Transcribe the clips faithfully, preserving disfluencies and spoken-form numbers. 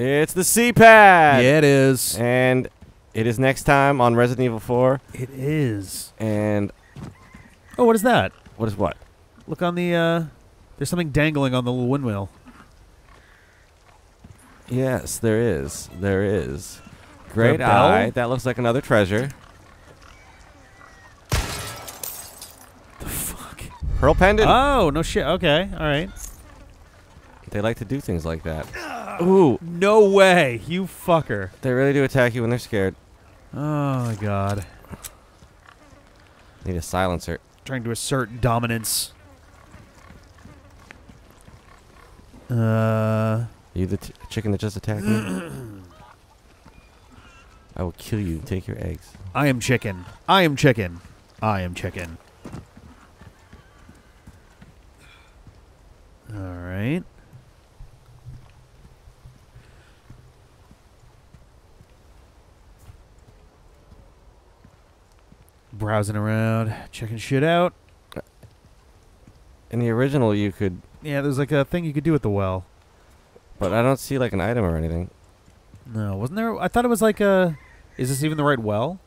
It's the C PAD! Yeah, it is. And it is next time on Resident Evil four. It is. And... oh, what is that? What is what? Look on the, uh... there's something dangling on the little windmill. Yes, there is. There is. Great eye. That looks like another treasure. The fuck? Pearl pendant. Oh, no shit. Okay. All right. They like to do things like that. Ooh. No way. You fucker. They really do attack you when they're scared. Oh, my God. Need a silencer. Trying to assert dominance. Uh... You the t chicken that just attacked me? I will kill you and take your eggs. I am chicken. I am chicken. I am chicken. Alright. Browsing around, checking shit out. In the original you could... yeah, there's like a thing you could do with the well. But I don't see like an item or anything. No, wasn't there? I thought it was like a... is this even the right well?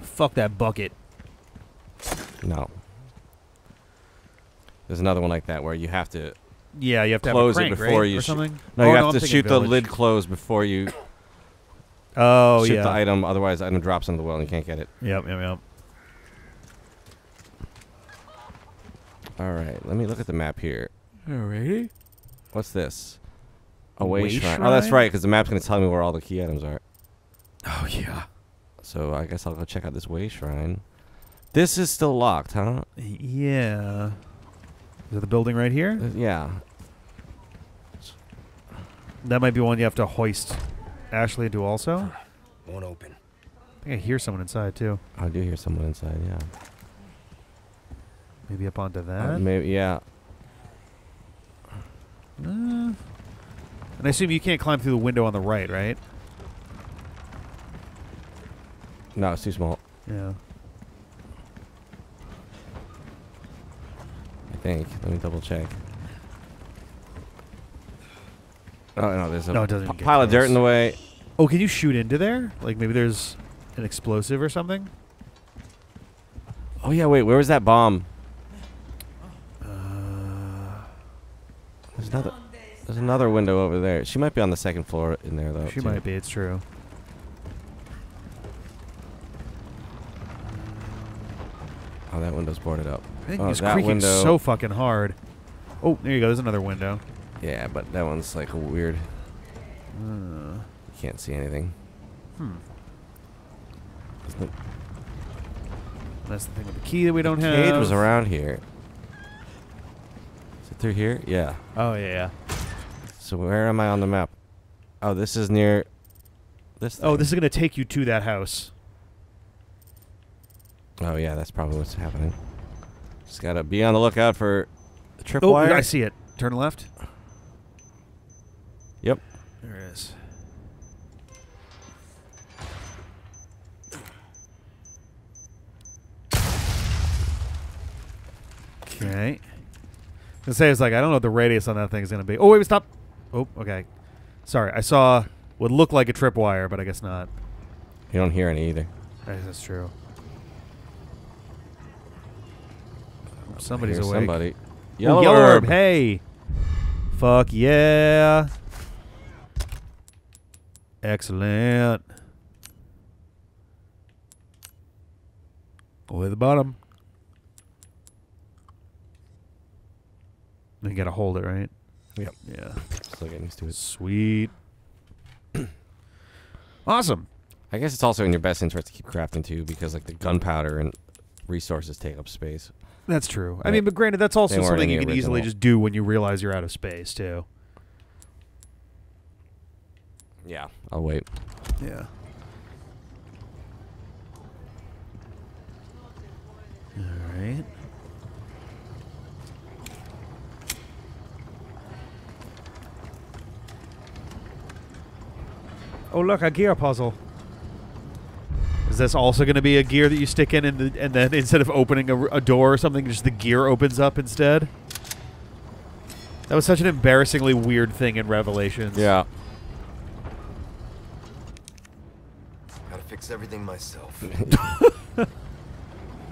Fuck that bucket. No. There's another one like that where you have to... yeah, you have to close have a crank, it before right? you. Or something? No, oh, you have no, to shoot village. the lid closed before you. Oh shoot yeah. Shoot the item, otherwise the item drops into the well and you can't get it. Yep, yep, yep. Alright, let me look at the map here. Alrighty. What's this? A way shrine. Oh, that's right, because the map's going to tell me where all the key items are. Oh, yeah. So I guess I'll go check out this way shrine. This is still locked, huh? Yeah. Is it the building right here? Uh, yeah. That might be one you have to hoist Ashley into also. Won't open. I think I hear someone inside, too. I do hear someone inside, yeah. Maybe up onto that? Uh, maybe, yeah. Uh, and I assume you can't climb through the window on the right, right? No, it's too small. Yeah. I think. Let me double check. Oh, no, there's a no, it pile of dirt in the way. Oh, can you shoot into there? Like, maybe there's an explosive or something? Oh, yeah, wait, where was that bomb? There's another, there's another window over there. She might be on the second floor in there, though. She too. might be. It's true. Oh, that window's boarded up. That thing is creaking so fucking hard. Oh, there you go. There's another window. Yeah, but that one's like weird. Uh, you can't see anything. Hmm. Isn't it? That's the thing with the key that we don't have. The cage was around here. Through here? Yeah. Oh, yeah, yeah. So where am I on the map? Oh, this is near this thing. Oh, this is going to take you to that house. Oh, yeah, that's probably what's happening. Just got to be on the lookout for the tripwire. Oh, I see it. Turn left. Yep. There it is. Okay. I was gonna say, it's like, I don't know what the radius on that thing is going to be. Oh, wait, stop. Oh, okay. Sorry, I saw what looked like a tripwire, but I guess not. You don't hear any either. Right, that's true. Oh, somebody's awake. Somebody. Yellow, Ooh, yellow herb. herb. Hey. Fuck yeah. Excellent. Go to the bottom. You gotta hold it, right? Yep. Yeah. Still getting used to it. Sweet. Awesome. I guess it's also in your best interest to keep crafting too, because like the gunpowder and resources take up space. That's true. Right. I mean, but granted, that's also something you can original. easily just do when you realize you're out of space too. Yeah. I'll wait. Yeah. All right. Oh, look, a gear puzzle. Is this also going to be a gear that you stick in and, th and then instead of opening a, r a door or something, just the gear opens up instead? That was such an embarrassingly weird thing in Revelations. Yeah. Gotta fix everything myself.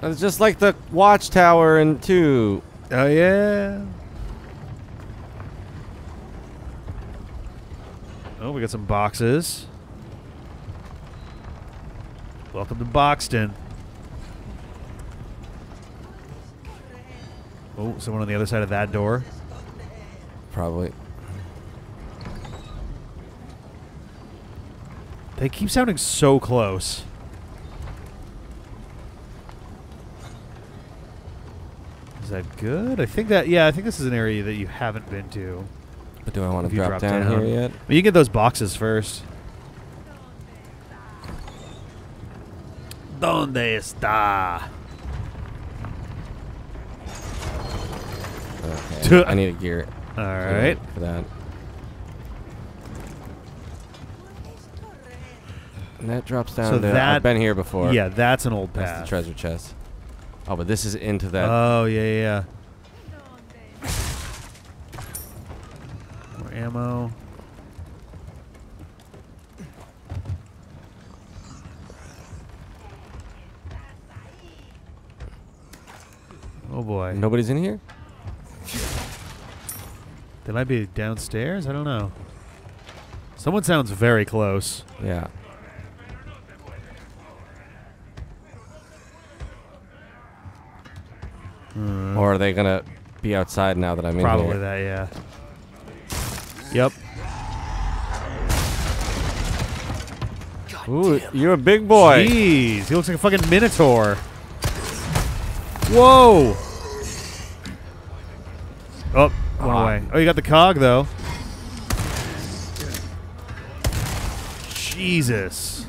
It's just like the watchtower in two. Oh yeah. Oh, we got some boxes. Welcome to Boxton. Oh, someone on the other side of that door. Probably. They keep sounding so close. Is that good? I think that, yeah, I think this is an area that you haven't been to. But do I want to drop, drop down, down here yet? Well, you get those boxes first. Donde está? Okay. I need a gear. All right. For that. And that drops down. So to, that, I've been here before. Yeah, that's an old path. That's the treasure chest. Oh, but this is into that. Oh, yeah, yeah. More ammo. Oh, boy. Nobody's in here? They might be downstairs? I don't know. Someone sounds very close. Yeah. Mm. Or are they going to be outside now that I'm Probably in here? Probably that, yeah. Yep. God Ooh, damn. You're a big boy. Jeez, he looks like a fucking minotaur. Whoa! Oh. One away. Oh, you got the cog, though. Jesus.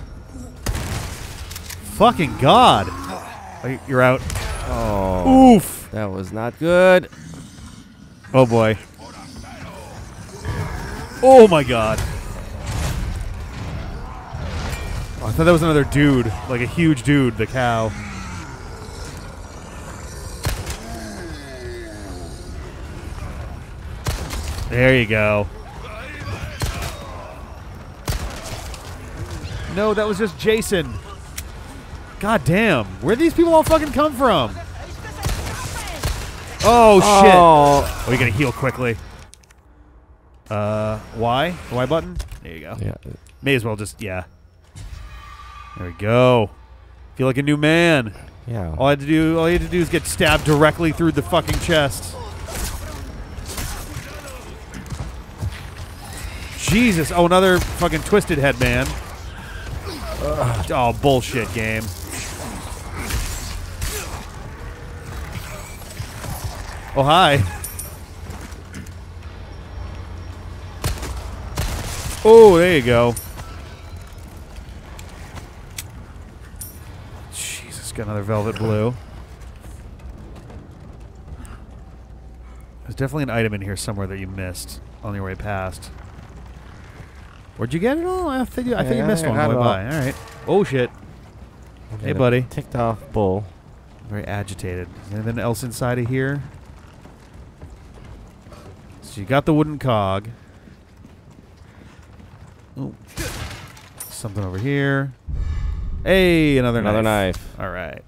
Fucking God. Oh, you're out. Oh. Oof. That was not good. Oh, boy. Oh, my God. Oh, I thought that was another dude. Like a huge dude, the cow. There you go. No, that was just Jason. God damn. Where'd these people all fucking come from? Oh, shit. Oh, we gotta heal quickly. Uh, Y? The Y button? There you go. Yeah. May as well just, yeah. There we go. Feel like a new man. Yeah. All I had to do, all you had to do is get stabbed directly through the fucking chest. Jesus. Oh, another fucking twisted head, man. Ugh. Oh, bullshit game. Oh, hi. Oh, there you go. Jesus, got another velvet blue. There's definitely an item in here somewhere that you missed on your way past. Where'd you get it all? I think you, I yeah, think you missed I one. All. By. all right. Oh shit. Okay, hey, buddy. Ticked off bull. Very agitated. Is there anything else inside of here? So you got the wooden cog. Oh. Something over here. Hey, another, another knife. knife. All right.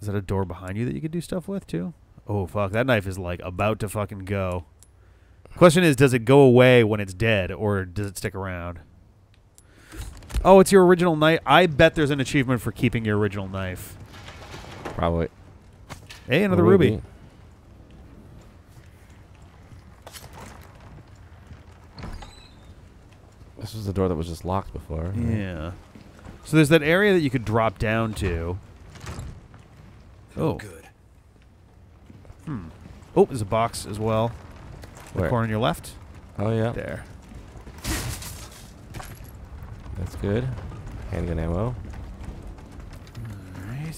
Is that a door behind you that you could do stuff with too? Oh fuck! That knife is like about to fucking go. Question is, does it go away when it's dead, or does it stick around? Oh, it's your original knife. I bet there's an achievement for keeping your original knife. Probably. Hey, another ruby. ruby. This was the door that was just locked before. Yeah. So there's that area that you could drop down to. Oh. Good. Hmm. Oh, there's a box as well. The Where? corner on your left. Oh, yeah. There. That's good. Handgun ammo. Alright.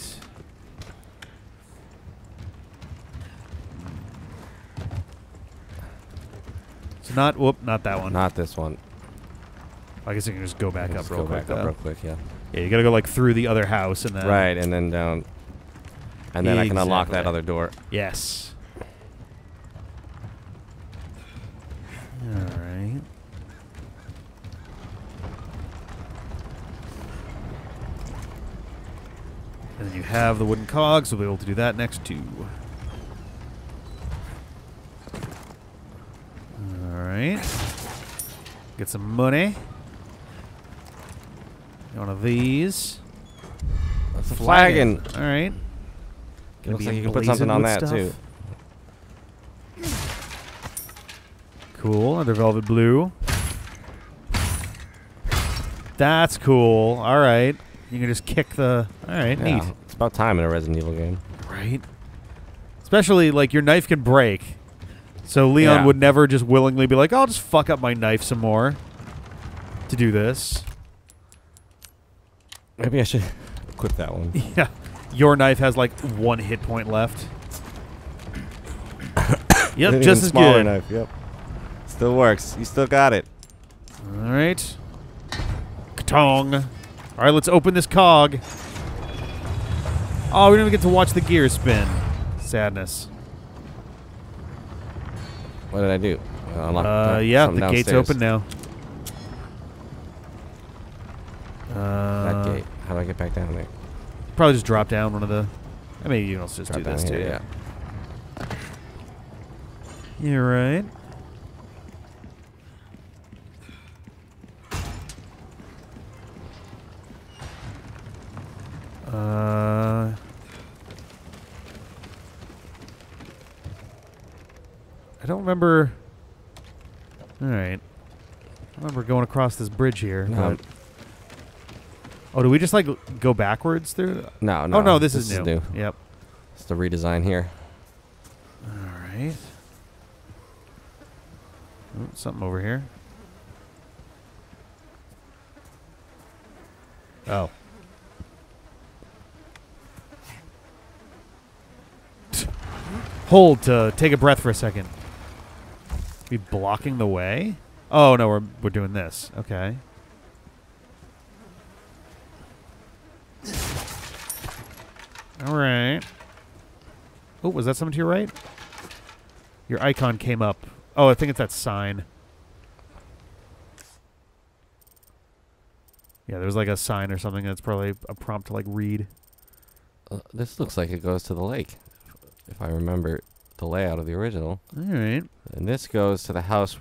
So not, whoop, not that one. Not this one. I guess you can just go back up real quick. Go back up real quick, yeah. Yeah, you gotta go, like, through the other house and then... Right, and then down. And then exactly. I can unlock that other door. Yes. And you have the wooden cogs, so we'll be able to do that next too. Alright. Get some money. One of these. That's a flagon. Alright. Looks like you can put something on that too. Cool, another velvet blue. That's cool. Alright. You can just kick the... Alright, yeah, neat. It's about time in a Resident Evil game. Right? Especially, like, your knife can break. So Leon yeah. would never just willingly be like, I'll just fuck up my knife some more to do this. Maybe I should equip that one. Yeah. Your knife has, like, one hit point left. Yep, an just as good. Knife, yep. Still works. You still got it. Alright. Katong. All right, let's open this cog. Oh, we don't even get to watch the gears spin. Sadness. What did I do? I unlocked uh, yeah, the downstairs. Gate's open now. Uh, that gate. How do I get back down there? Probably just drop down one of the. I mean, you can also just drop do this here, too. Yeah. You're right. Uh, I don't remember. All right, I remember going across this bridge here. No. Oh, do we just like go backwards through? No, no. Oh no, this, this is, is new. new. Yep. It's the redesign here. All right. Oh, something over here. Oh. Hold to take a breath for a second. Be blocking the way? Oh no, we're we're doing this. Okay. All right. Oh, was that something to your right? Your icon came up. Oh, I think it's that sign. Yeah, there's like a sign or something that's probably a prompt to like read. Uh, this looks like it goes to the lake. If I remember the layout of the original. All right. And this goes to the house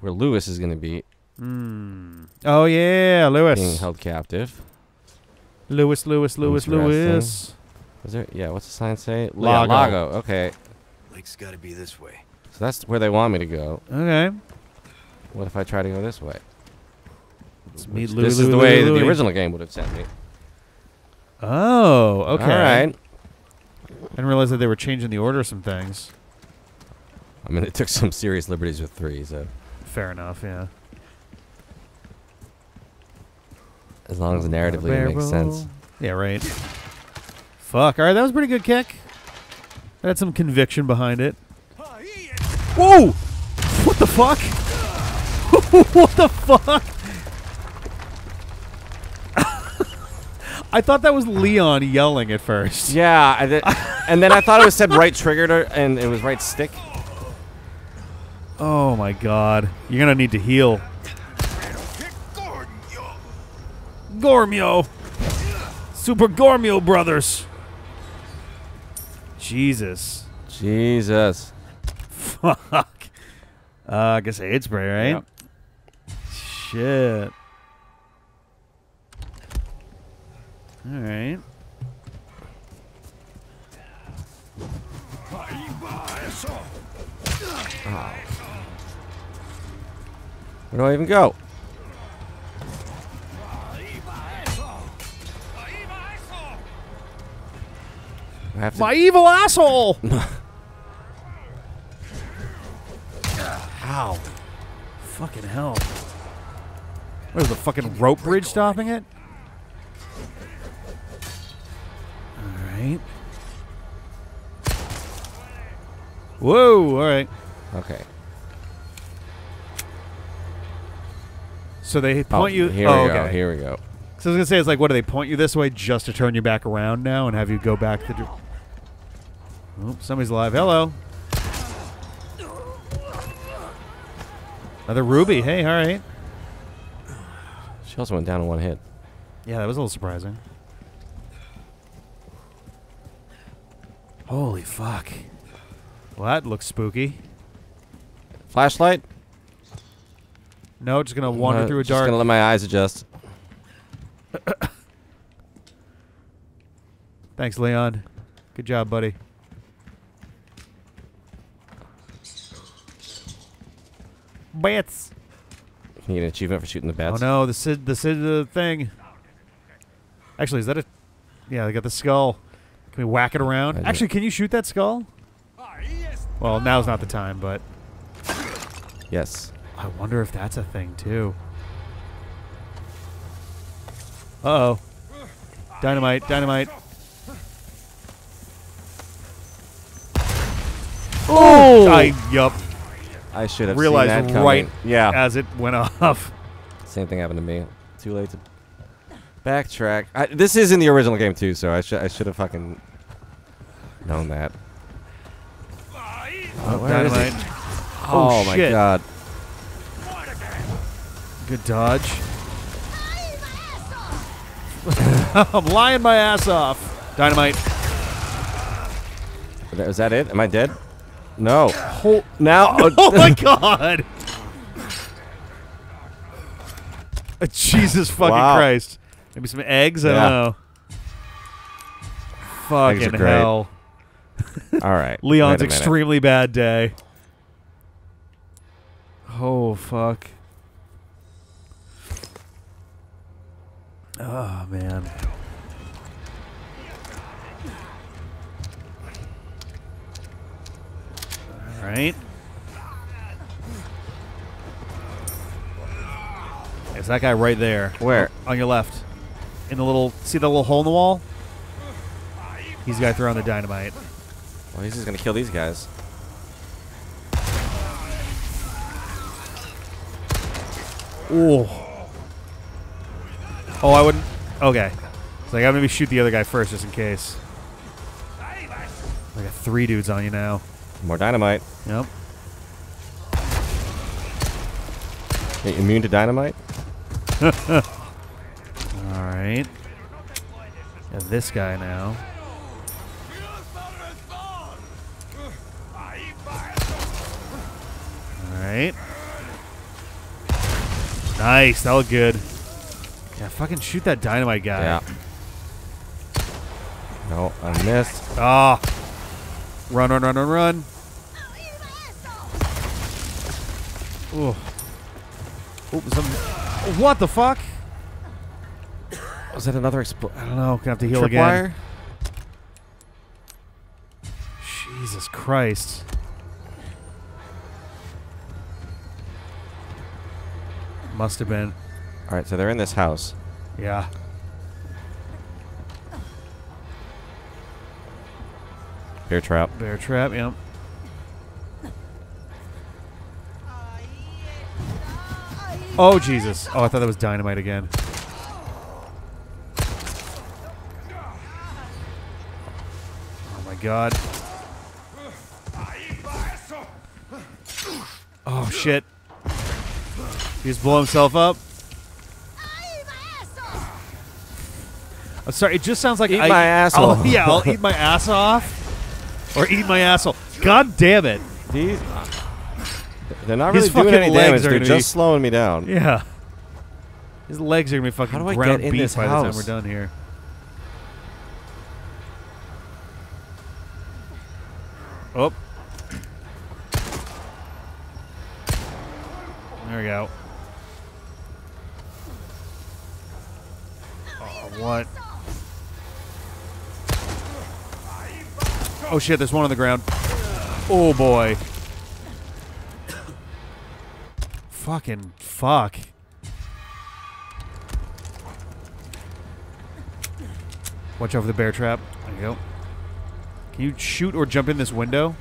where Lewis is going to be. Mm. Oh, yeah, Lewis. Being held captive. Lewis, Lewis, Lewis, Lewis. Is there, yeah, what's the sign say? Lago. Lago, okay. Lake's got to be this way. So that's where they want me to go. Okay. What if I try to go this way? Let's meet Louie, this Louie, is the Louie, way Louie. That the original game would have sent me. Oh, okay. All right. I didn't realize that they were changing the order of some things. I mean, it took some serious liberties with three, so... Fair enough, yeah. As long as narratively it makes sense. Yeah, right. Fuck, alright, that was a pretty good kick. I had some conviction behind it. Whoa! What the fuck? What the fuck? I thought that was Leon yelling at first. Yeah, I did. And then I thought it was said right triggered and it was right stick. Oh my god. You're going to need to heal. Gormio. Super Gormio brothers. Jesus. Jesus. Fuck. Uh, I guess I hit spray, right? Yep. Shit. All right. Oh. Where do I even go? I have to My evil asshole! Ow. Fucking hell. What is the fucking rope bridge stopping it? Whoa, alright. Okay. So they point oh, you... Here oh, we okay. go, here we go. So I was going to say, it's like, what, do they point you this way just to turn you back around now and have you go back the... Oh, somebody's alive. Hello. Another ruby. Hey, alright. She also went down in one hit. Yeah, that was a little surprising. Holy fuck. Well, that looks spooky. Flashlight? No, just gonna wander uh, through a dark. Just gonna let my eyes adjust. Thanks, Leon. Good job, buddy. Bats. You get an achievement for shooting the bats. Oh no, the Sid, the Sid uh, thing. Actually, is that a? Yeah, they got the skull. Can we whack it around? I Actually, can you shoot that skull? Well, now's not the time, but. Yes. I wonder if that's a thing too. Uh oh. Dynamite! Dynamite! Oh! I, yup. I should have realized seen that coming. Right yeah. as it went off. Same thing happened to me. Too late to backtrack. I, this is in the original game too, so I should I should have fucking known that. Oh, where is it? Oh, oh my god. Good dodge. I'm lying my ass off. Dynamite. Is that it? Am I dead? No. Hol now. Oh, oh my god. Jesus fucking wow. Christ. Maybe some eggs? Yeah. I don't know. Fucking hell. All right. Leon's extremely bad day. Oh, fuck. Oh, man. All right. It's that guy right there. Where? On your left. In the little... See the little hole in the wall? He's the guy throwing the dynamite. Well, he's just going to kill these guys. Ooh. Oh, I wouldn't. Okay. It's like, I'll maybe shoot the other guy first just in case. I got three dudes on you now. More dynamite. Yep. Hey, immune to dynamite? Alright. Got this guy now. Alright. Nice. That looked good. Yeah, fucking shoot that dynamite guy. Yeah. No, I missed. Ah. Oh. Run, run, run, run, run. Ooh. Ooh, some what the fuck? Was that another expl- I don't know. Gonna have to heal again. Wire? Jesus Christ. Must have been. All right, so they're in this house. Yeah. Bear trap. Bear trap, yep. Oh, Jesus. Oh, I thought that was dynamite again. Oh, my God. Oh, shit. He just blew himself up. I'm sorry, it just sounds like eat I, my asshole. I'll, yeah, I'll eat my ass off, or eat my asshole. God damn it! These, they're not really doing any damage. They're just be, slowing me down. Yeah, his legs are gonna be fucking How do I ground get beef in this by house? The time we're done here. Oh, there we go. Oh, what? Oh shit, there's one on the ground. Oh boy. Fucking fuck. Watch out for the bear trap. There you go. Can you shoot or jump in this window?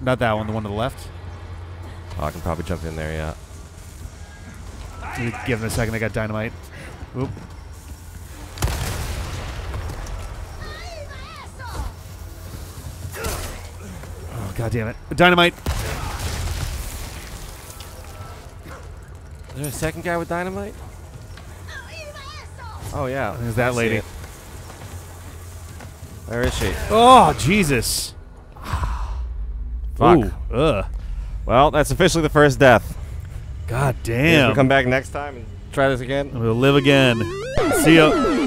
Not that one, the one to the left. Oh, I can probably jump in there, yeah. You give them a second, they got dynamite. Oop. God damn it. Dynamite! Is there a second guy with dynamite? Oh, yeah. There's that lady. I Where is she? Oh, Jesus. Fuck. Ooh, ugh. Well, that's officially the first death. God damn. We'll come back next time and try this again. We'll live again. See ya.